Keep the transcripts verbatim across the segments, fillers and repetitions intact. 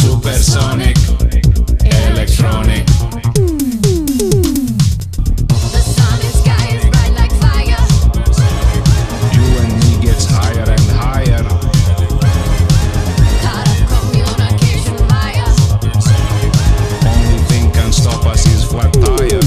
Supersonik, Elektronik. The sun and sky is bright like fire. You and me gets higher and higher. Part of communication wire. Only thing can stop us is flat tire.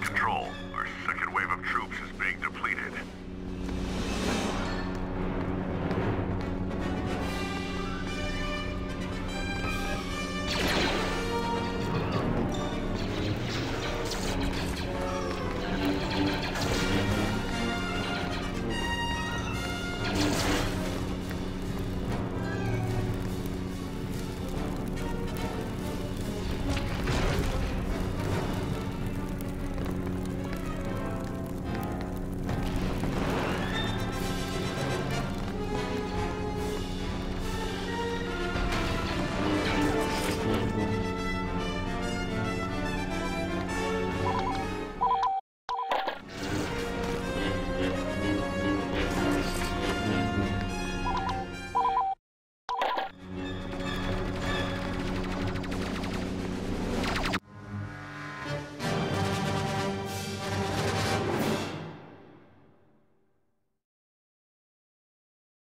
control.